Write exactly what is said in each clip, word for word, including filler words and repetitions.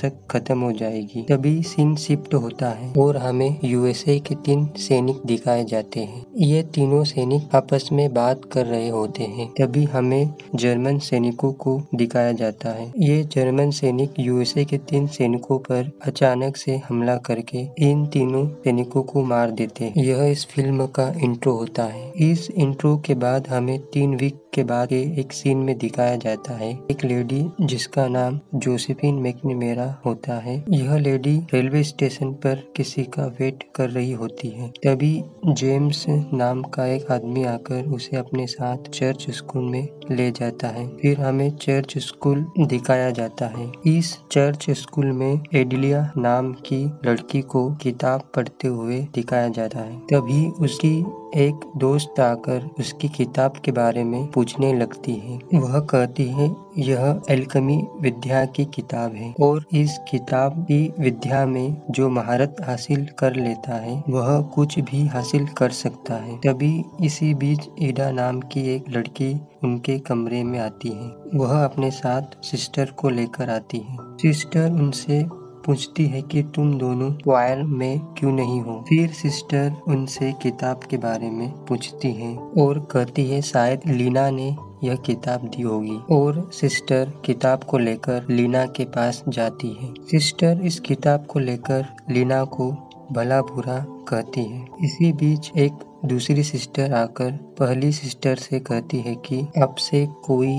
तक खत्म हो जाएगी। तभी सीन शिफ्ट होता है और हमें यूएसए के तीन सैनिक दिखाए जाते हैं। ये तीनों सैनिक आपस में बात कर रहे होते हैं। तभी हमें जर्मन सैनिकों को दिखाया जाता है। ये जर्मन सैनिक यूएसए के तीन सैनिकों पर अचानक से हमला करके इन तीनों सैनिकों को मार देते हैं। यह इस फिल्म का इंट्रो होता है। इस इंट्रो के बाद हमें तीन वीक के बाद एक सीन में दिखाया जाता है। एक लेडी जिसका नाम जोसेफिन मैकनामेरा होता है, यह लेडी रेलवे स्टेशन पर किसी का वेट कर रही होती है। तभी जेम्स नाम का एक आदमी आकर उसे अपने साथ चर्च स्कूल में ले जाता है। फिर हमें चर्च स्कूल दिखाया जाता है। इस चर्च स्कूल में एडिलिया नाम की लड़की को किताब पढ़ते हुए दिखाया जाता है। तभी उसकी एक दोस्त आकर उसकी किताब के बारे में पूछने लगती है। वह कहती है यह एल्केमी विद्या की किताब है और इस किताब की विद्या में जो महारत हासिल कर लेता है वह कुछ भी हासिल कर सकता है। तभी इसी बीच ईडा नाम की एक लड़की उनके कमरे में आती है। वह अपने साथ सिस्टर को लेकर आती है। सिस्टर उनसे पूछती है कि तुम दोनों वायर में क्यों नहीं हो। फिर सिस्टर उनसे किताब के बारे में पूछती है और कहती है शायद लीना ने यह किताब दी होगी, और सिस्टर किताब को लेकर लीना के पास जाती है। सिस्टर इस किताब को लेकर लीना को भला बुरा कहती है। इसी बीच एक दूसरी सिस्टर आकर पहली सिस्टर से कहती है कि आपसे कोई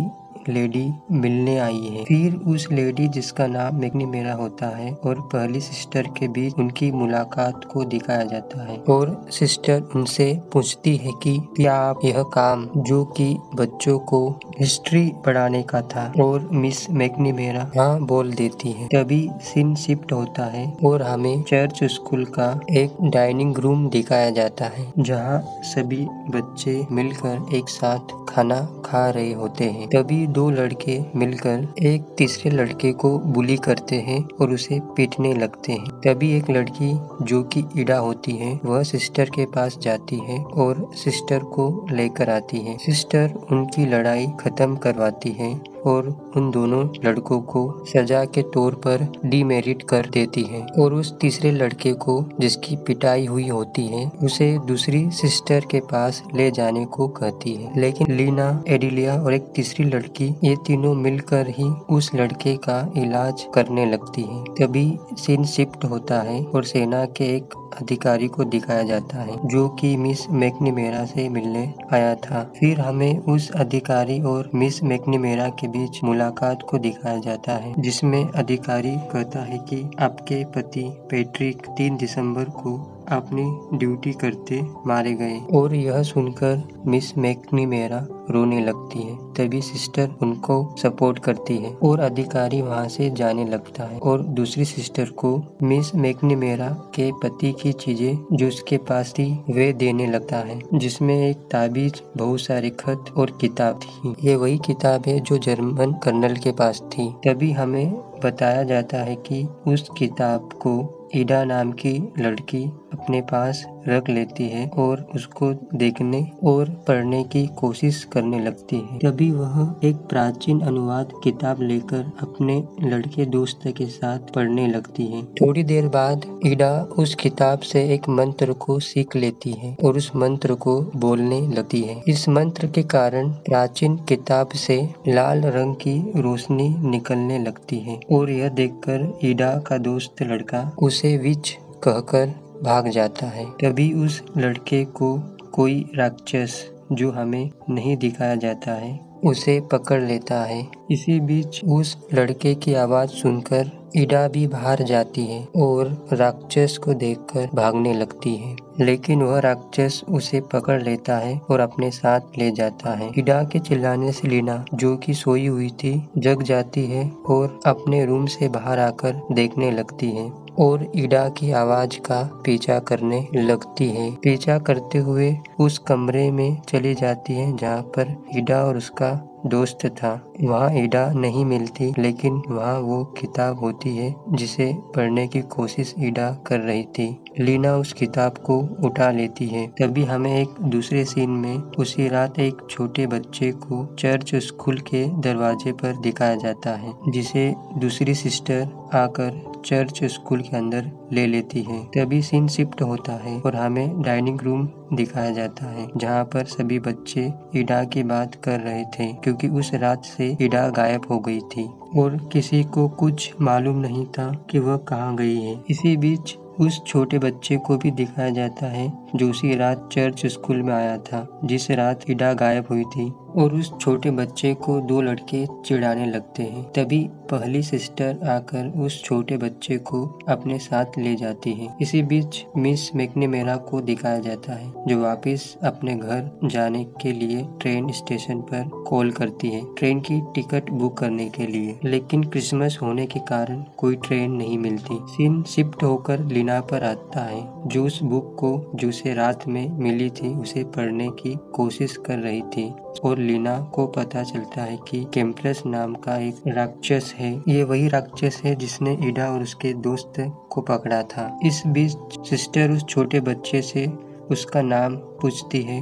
लेडी मिलने आई है। फिर उस लेडी जिसका नाम मैकनामेरा होता है और पहली सिस्टर के बीच उनकी मुलाकात को दिखाया जाता है, और सिस्टर उनसे पूछती है कि क्या आप यह काम जो कि बच्चों को हिस्ट्री पढ़ाने का था, और मिस मैकनामेरा हाँ बोल देती है। तभी सीन शिफ्ट होता है और हमें चर्च स्कूल का एक डाइनिंग रूम दिखाया जाता है जहाँ सभी बच्चे मिलकर एक साथ खाना खा रहे होते हैं। तभी दो लड़के मिलकर एक तीसरे लड़के को बुली करते हैं और उसे पीटने लगते हैं। तभी एक लड़की जो कि ईडा होती है वह सिस्टर के पास जाती है और सिस्टर को लेकर आती है। सिस्टर उनकी लड़ाई खत्म करवाती है और उन दोनों लड़कों को सजा के तौर पर डिमेरिट कर देती है, और उस तीसरे लड़के को जिसकी पिटाई हुई होती है उसे दूसरी सिस्टर के पास ले जाने को कहती है। लेकिन लीना, एडिलिया और एक तीसरी लड़की ये तीनों मिलकर ही उस लड़के का इलाज करने लगती है। तभी सीन शिफ्ट होता है और सेना के एक अधिकारी को दिखाया जाता है जो कि मिस मैकनामेरा से मिलने आया था। फिर हमें उस अधिकारी और मिस मैकनामेरा के बीच मुलाकात को दिखाया जाता है, जिसमें अधिकारी कहता है कि आपके पति पैट्रिक तीन दिसंबर को अपनी ड्यूटी करते मारे गए, और यह सुनकर मिस मैकनामेरा रोने लगती है। तभी सिस्टर उनको सपोर्ट करती है और अधिकारी वहां से जाने लगता है, और दूसरी सिस्टर को मिस मैकनामेरा के पति की चीजें जो उसके पास थी वे देने लगता है, जिसमें एक ताबीज, बहुत सारे खत और किताब थी। ये वही किताब है जो जर्मन कर्नल के पास थी। तभी हमें बताया जाता है कि उस किताब को ईडा नाम की लड़की अपने पास रख लेती है और उसको देखने और पढ़ने की कोशिश करने लगती है। तभी वह एक प्राचीन अनुवाद किताब लेकर अपने लड़के दोस्त के साथ पढ़ने लगती है। थोड़ी देर बाद ईडा उस किताब से एक मंत्र को सीख लेती है और उस मंत्र को बोलने लगती है। इस मंत्र के कारण प्राचीन किताब से लाल रंग की रोशनी निकलने लगती है, और यह देखकर ईडा का दोस्त लड़का उस विच कहकर भाग जाता है। तभी उस लड़के को कोई राक्षस जो हमें नहीं दिखाया जाता है उसे पकड़ लेता है। इसी बीच उस लड़के की आवाज़ सुनकर ईडा भी बाहर जाती है और राक्षस को देखकर भागने लगती है, लेकिन वह राक्षस उसे पकड़ लेता है और अपने साथ ले जाता है। ईडा के चिल्लाने से लीना जो कि सोई हुई थी जग जाती है और अपने रूम से बाहर आकर देखने लगती है, और ईडा की आवाज का पीछा करने लगती है। पीछा करते हुए उस कमरे में चली जाती है जहाँ पर ईडा और उसका दोस्त था। वहाँ ईडा नहीं मिलती, लेकिन वहाँ वो किताब होती है जिसे पढ़ने की कोशिश ईडा कर रही थी। लीना उस किताब को उठा लेती है। तभी हमें एक दूसरे सीन में उसी रात एक छोटे बच्चे को चर्च स्कूल के दरवाजे पर दिखाया जाता है, जिसे दूसरी सिस्टर आकर चर्च स्कूल के अंदर ले लेती है। तभी सीन शिफ्ट होता है और हमें डाइनिंग रूम दिखाया जाता है, जहाँ पर सभी बच्चे ईडा की बात कर रहे थे, क्योंकि उस रात से ईडा गायब हो गई थी और किसी को कुछ मालूम नहीं था कि वह कहाँ गई है। इसी बीच उस छोटे बच्चे को भी दिखाया जाता है जो उसी रात चर्च स्कूल में आया था, जिस रात ईडा गायब हुई थी, और उस छोटे बच्चे को दो लड़के चिढ़ाने लगते हैं। तभी पहली सिस्टर आकर उस छोटे बच्चे को अपने साथ ले जाती है। इसी बीच मिस मैकनेमेरा को दिखाया जाता है, जो वापस अपने घर जाने के लिए ट्रेन स्टेशन पर कॉल करती है ट्रेन की टिकट बुक करने के लिए, लेकिन क्रिसमस होने के कारण कोई ट्रेन नहीं मिलती। सीन शिफ्ट होकर लीना पर आता है, जो उस बुक को जो उसे रात में मिली थी उसे पढ़ने की कोशिश कर रही थी, और लीना को पता चलता है कि कैम्पस नाम का एक राक्षस है। ये वही राक्षस है जिसने ईडा और उसके दोस्त को पकड़ा था। इस बीच सिस्टर उस छोटे बच्चे से उसका नाम पूछती है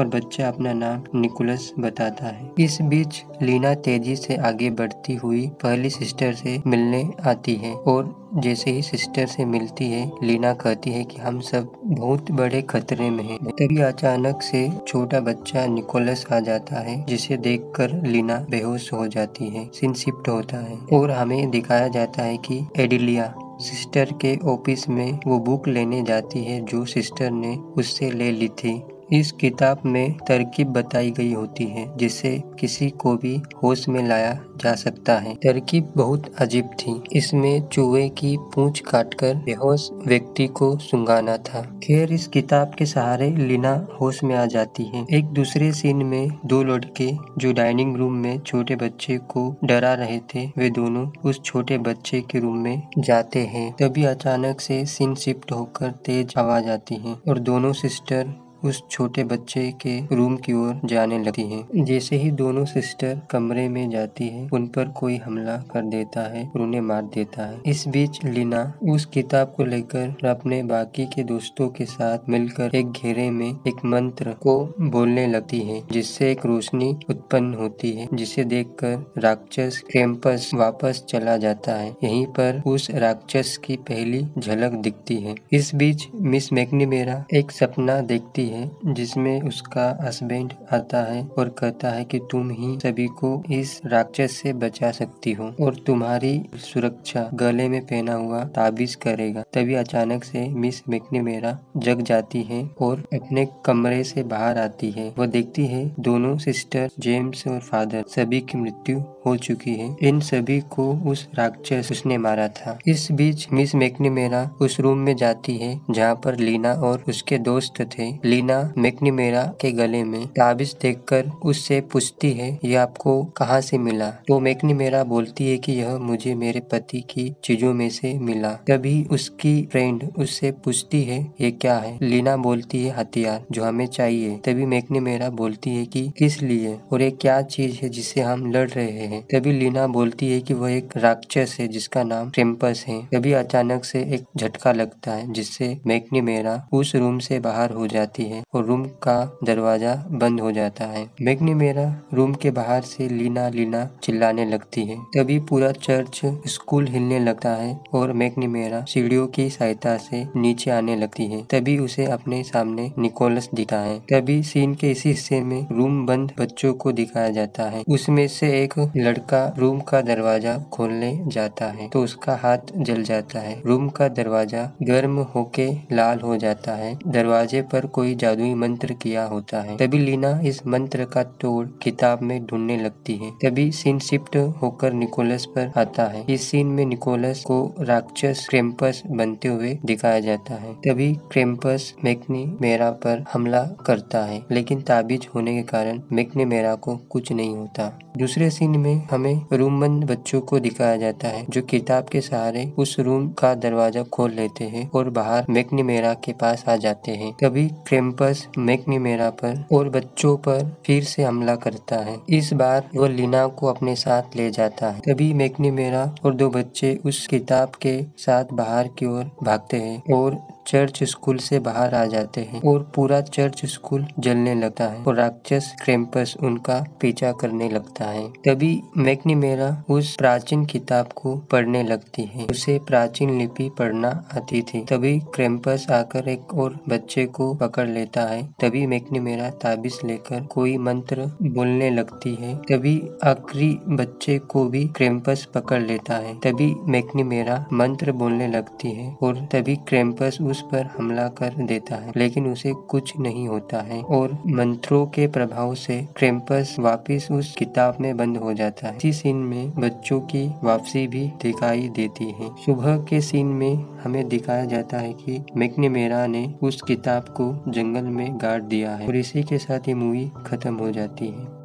और बच्चा अपना नाम निकोलस बताता है। इस बीच लीना तेजी से आगे बढ़ती हुई पहली सिस्टर से मिलने आती है, और जैसे ही सिस्टर से मिलती है लीना कहती है कि हम सब बहुत बड़े खतरे में हैं। तभी अचानक से छोटा बच्चा निकोलस आ जाता है, जिसे देखकर लीना बेहोश हो जाती है। सीन शिफ्ट होता है और हमें दिखाया जाता है कि एडिलिया सिस्टर के ऑफिस में वो बुक लेने जाती है जो सिस्टर ने उससे ले ली थी। इस किताब में तरकीब बताई गई होती है जिससे किसी को भी होश में लाया जा सकता है। तरकीब बहुत अजीब थी। इसमें चूहे की पूंछ काटकर बेहोश व्यक्ति को सुंगाना था। खैर, इस किताब के सहारे लीना होश में आ जाती है। एक दूसरे सीन में दो लड़के जो डाइनिंग रूम में छोटे बच्चे को डरा रहे थे, वे दोनों उस छोटे बच्चे के रूम में जाते हैं। तभी अचानक से सीन शिफ्ट होकर तेज आवाज आती है और दोनों सिस्टर उस छोटे बच्चे के रूम की ओर जाने लगती हैं। जैसे ही दोनों सिस्टर कमरे में जाती है, उन पर कोई हमला कर देता है और उन्हें मार देता है। इस बीच लीना उस किताब को लेकर अपने बाकी के दोस्तों के साथ मिलकर एक घेरे में एक मंत्र को बोलने लगती है, जिससे एक रोशनी उत्पन्न होती है, जिसे देखकर राक्षस क्रैम्पस वापस चला जाता है। यहीं पर उस राक्षस की पहली झलक दिखती है। इस बीच मिस मैकनेमेरा एक सपना देखती है जिसमें उसका हस्बैंड आता है और कहता है कि तुम ही सभी को इस राक्षस से बचा सकती हो और तुम्हारी सुरक्षा गले में पहना हुआ ताबीज करेगा। तभी अचानक से मिस मैकनेमेरा जग जाती है और अपने कमरे से बाहर आती है। वह देखती है दोनों सिस्टर, जेम्स और फादर सभी की मृत्यु हो चुकी है। इन सभी को उस राक्षस उसने मारा था। इस बीच मिस मैकनेमेरा उस रूम में जाती है जहाँ पर लीना और उसके दोस्त थे। लीना मैकनेमेरा के गले में ताबीज देखकर उससे पूछती है, यह आपको कहाँ से मिला? तो मैकनेमेरा बोलती है कि यह मुझे मेरे पति की चीजों में से मिला। तभी उसकी फ्रेंड उससे पूछती है, ये क्या है? लीना बोलती है, हथियार जो हमें चाहिए। तभी मैकनेमेरा बोलती है कि किस लिए और ये क्या चीज है जिससे हम लड़ रहे हैं? तभी लीना बोलती है कि वह एक राक्षस है जिसका नाम क्रैम्पस है। तभी अचानक से एक झटका लगता है, जिससे मैकनेमेरा उस रूम से बाहर हो जाती है और रूम का दरवाजा बंद हो जाता है। मैकनेमेरा रूम के बाहर से लीना लीना चिल्लाने लगती है। तभी पूरा चर्च स्कूल हिलने लगता है और मैकनेमेरा सीढ़ियों की सहायता से नीचे आने लगती है। तभी उसे अपने सामने निकोलस दिखता है। तभी सीन के इसी हिस्से में रूम बंद बच्चों को दिखाया जाता है। उसमें से एक लड़का रूम का दरवाजा खोलने जाता है तो उसका हाथ जल जाता है। रूम का दरवाजा गर्म होके लाल हो जाता है। दरवाजे पर कोई जादुई मंत्र किया होता है। तभी लीना इस मंत्र का तोड़ किताब में ढूंढने लगती है। तभी सीन शिफ्ट होकर निकोलस पर आता है। इस सीन में निकोलस को राक्षस क्रैम्पस बनते हुए दिखाया जाता है। तभी क्रैम्पस मैकनेमेरा पर हमला करता है, लेकिन ताबीज होने के कारण मैकनेमेरा को कुछ नहीं होता। दूसरे सीन में हमें रूम बंद बच्चों को दिखाया जाता है, जो किताब के सहारे उस रूम का दरवाजा खोल लेते हैं और बाहर मैकनेमेरा के पास आ जाते हैं। तभी क्रैम्पस क्रैम्पस मैकनामेरा पर और बच्चों पर फिर से हमला करता है। इस बार वो लीना को अपने साथ ले जाता है। तभी मैकनामेरा और दो बच्चे उस किताब के साथ बाहर की ओर भागते हैं और चर्च स्कूल से बाहर आ जाते हैं और पूरा चर्च स्कूल जलने लगता है और राक्षस क्रैम्पस उनका पीछा करने लगता है। तभी मैकनामेरा उस प्राचीन किताब को पढ़ने लगती है। उसे प्राचीन लिपि पढ़ना आती थी। तभी क्रैम्पस आकर एक और बच्चे को पकड़ लेता है। तभी मैकनामेरा ताबीज लेकर कोई मंत्र बोलने लगती है। तभी आखिरी बच्चे को भी क्रैम्पस पकड़ लेता है। तभी मैकनामेरा मंत्र बोलने लगती है और तभी क्रैम्पस उस पर हमला कर देता है, लेकिन उसे कुछ नहीं होता है और मंत्रों के प्रभाव से क्रैम्पस वापस उस किताब में बंद हो जाता है। इसी सीन में बच्चों की वापसी भी दिखाई देती है। सुबह के सीन में हमें दिखाया जाता है कि मैकनामेरा ने उस किताब को जंगल में गाड़ दिया है और इसी के साथ ये मूवी खत्म हो जाती है।